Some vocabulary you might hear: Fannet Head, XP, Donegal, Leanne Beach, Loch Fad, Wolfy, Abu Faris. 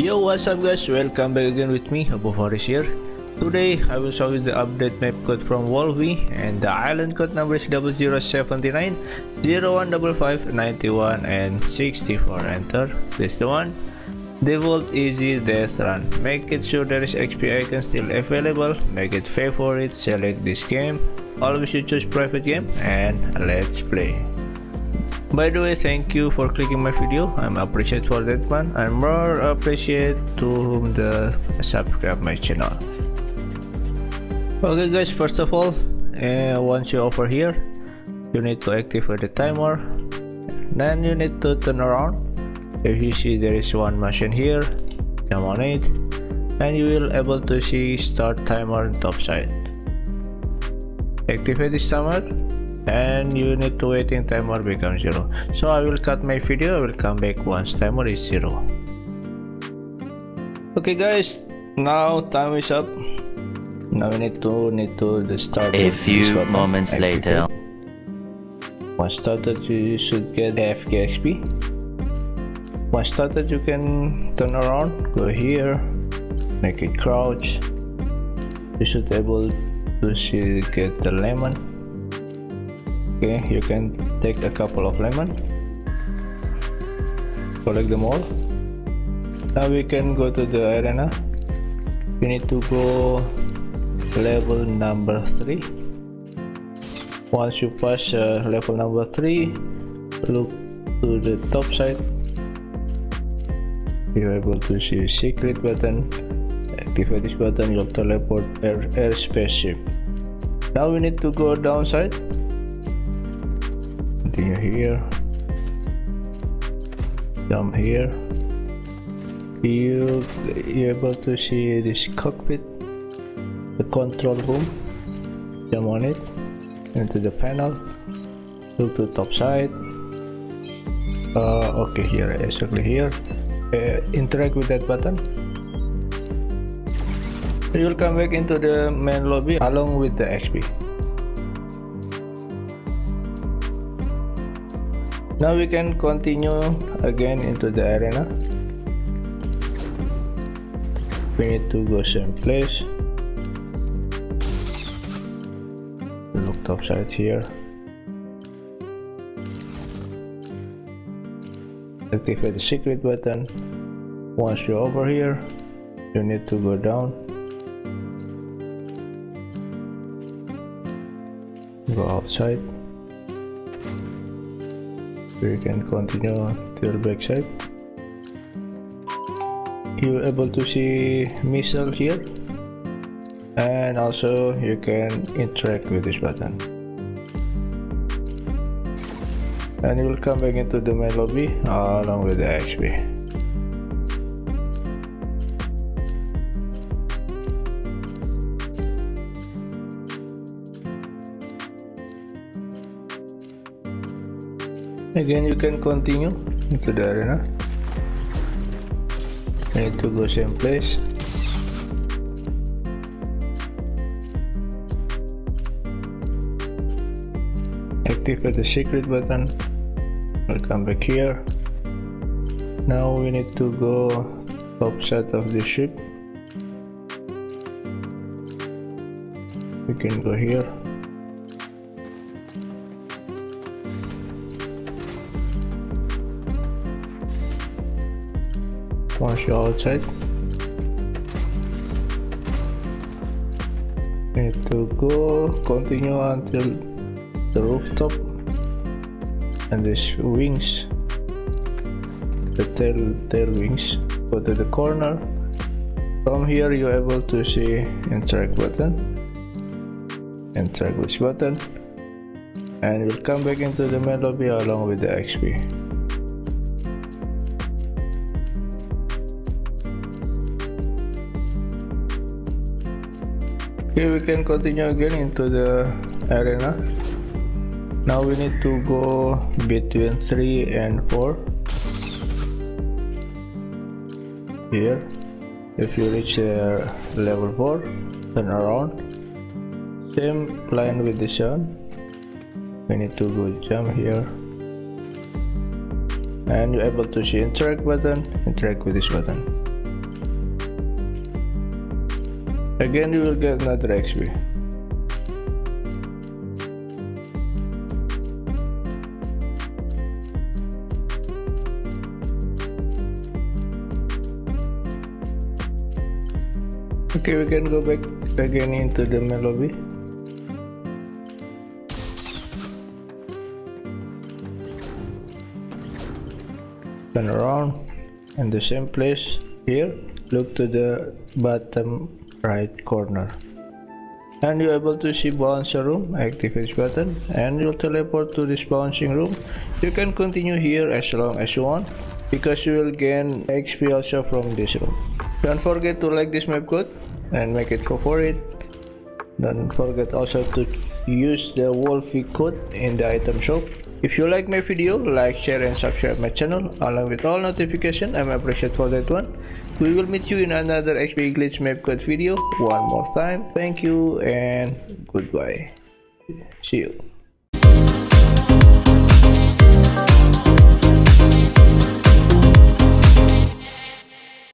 Yo, what's up guys, welcome back again with me, Abu Faris here. Today I will show you the update map code from Wolfy, and the island code number is 0079 0155 91 and 64. Enter, this the one. Default easy death run, make it sure there is XP icon still available, make it favorite, select this game, always you choose private game, and let's play. By the way, thank you for clicking my video, I'm appreciate for that one, and more appreciate to whom the subscribe my channel. Okay guys, first of all, once you over here, you need to activate the timer, then you need to turn around. If you see there is one machine here, come on it, and you will able to see start timer on top side. Activate this timer, and you need to wait in timer becomes 0. So I will cut my video, I will come back once timer is 0. Okay guys, now time is up. Now we need to start a few moments later. Once started you should get FKXP. Once started you can turn around, go here, make it crouch, you should able to see get the lemon. Okay, you can take a couple of lemon, collect them all. Now we can go to the arena, you need to go level number 3. Once you pass level number 3, look to the top side. You're able to see a secret button, activate this button, you'll teleport air spaceship. Now we need to go downside, continue here, jump here, you're able to see this cockpit, the control room, jump on it, into the panel, look to top side, okay here, exactly here. Interact with that button, you will come back into the main lobby along with the XP. Now we can continue again into the arena, we need to go same place, look top side here, activate the secret button. Once you're over here, you need to go down, go outside, you can continue to your backside. You're able to see missile here, and also you can interact with this button, and you will come back into the main lobby along with the XP. Again you can continue into the arena, you need to go same place, activate the secret button. We'll come back here. Now we need to go top side of the ship. We can go here. Once you're outside, we need to go continue until the rooftop. And these wings, the tail wings, go to the corner. From here you're able to see interact button, interact with button, and you'll come back into the main lobby along with the XP. Okay, we can continue again into the arena. Now we need to go between 3 and 4 here. If you reach level 4, turn around, same line with the sun, we need to go jump here, and you're able to see interact button, interact with this button. Again, you will get another XP. Okay, we can go back again into the main lobby. Turn around in the same place here. Look to the bottom right corner and you're able to see bouncer room. Activate button and you'll teleport to this bouncing room. You can continue here as long as you want because you will gain XP also from this room. Don't forget to like this map code and make it go for it. Don't forget also to use the Wolfy code in the item shop. If you like my video, like, share and subscribe my channel along with all notifications. I'm appreciated for that one. We will meet you in another XP glitch map code video one more time. Thank you and goodbye. See you.